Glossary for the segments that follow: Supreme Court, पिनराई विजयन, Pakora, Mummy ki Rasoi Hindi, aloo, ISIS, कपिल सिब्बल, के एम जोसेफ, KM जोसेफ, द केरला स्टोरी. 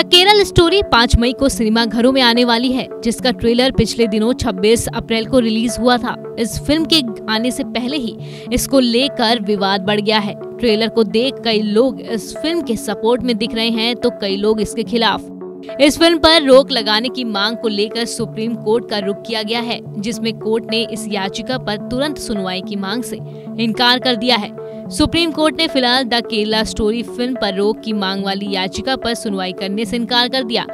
द केरला स्टोरी 5 मई को सिनेमाघरों में आने वाली है, जिसका ट्रेलर पिछले दिनों 26 अप्रैल को रिलीज हुआ था। इस फिल्म के आने से पहले ही इसको लेकर विवाद बढ़ गया है। ट्रेलर को देख कई लोग इस फिल्म के सपोर्ट में दिख रहे हैं तो कई लोग इसके खिलाफ। इस फिल्म पर रोक लगाने की मांग को लेकर सुप्रीम कोर्ट का रुख किया गया है, जिसमें कोर्ट ने इस याचिका पर तुरंत सुनवाई की मांग से इनकार कर दिया है। सुप्रीम कोर्ट ने फिलहाल द केरला स्टोरी फिल्म पर रोक की मांग वाली याचिका पर सुनवाई करने से इनकार कर दिया।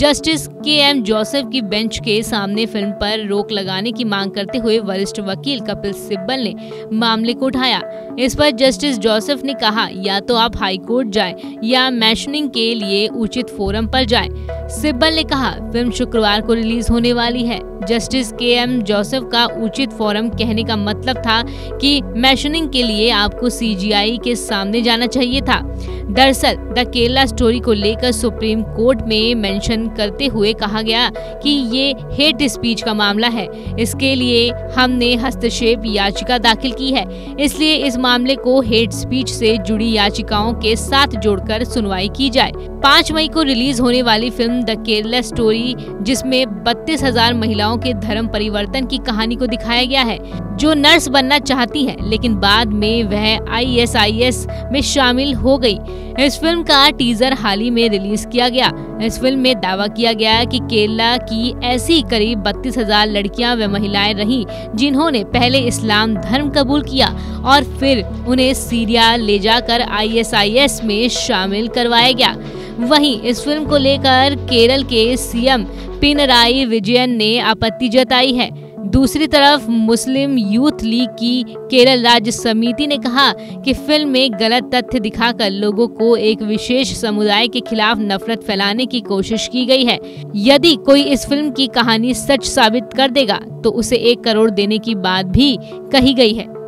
जस्टिस KM जोसेफ की बेंच के सामने फिल्म पर रोक लगाने की मांग करते हुए वरिष्ठ वकील कपिल सिब्बल ने मामले को उठाया। इस पर जस्टिस जोसेफ ने कहा, या तो आप हाई कोर्ट जाए या मेंशनिंग के लिए उचित फोरम पर जाए। सिब्बल ने कहा, फिल्म शुक्रवार को रिलीज होने वाली है। जस्टिस KM जोसेफ का उचित फोरम कहने का मतलब था कि मेंशनिंग के लिए आपको CGI के सामने जाना चाहिए था। दरअसल द केरला स्टोरी को लेकर सुप्रीम कोर्ट में मेंशन करते हुए कहा गया कि ये हेट स्पीच का मामला है, इसके लिए हमने हस्तक्षेप याचिका दाखिल की है, इसलिए इस मामले को हेट स्पीच से जुड़ी याचिकाओं के साथ जोड़कर सुनवाई की जाए। 5 मई को रिलीज होने वाली फिल्म द केरला स्टोरी, जिसमें 32,000 महिलाओं के धर्म परिवर्तन की कहानी को दिखाया गया है, जो नर्स बनना चाहती है लेकिन बाद में वह ISIS में शामिल हो गई। इस फिल्म का टीजर हाल ही में रिलीज किया गया। इस फिल्म में दावा किया गया कि केरला की ऐसी करीब 32,000 लड़कियां व महिलाएं रहीं जिन्होंने पहले इस्लाम धर्म कबूल किया और फिर उन्हें सीरिया ले जाकर ISIS में शामिल करवाया गया। वहीं इस फिल्म को लेकर केरल के CM पिनराई विजयन ने आपत्ति जताई है। दूसरी तरफ मुस्लिम यूथ लीग की केरल राज्य समिति ने कहा कि फिल्म में गलत तथ्य दिखाकर लोगों को एक विशेष समुदाय के खिलाफ नफरत फैलाने की कोशिश की गई है। यदि कोई इस फिल्म की कहानी सच साबित कर देगा तो उसे 1 करोड़ देने की बात भी कही गई है।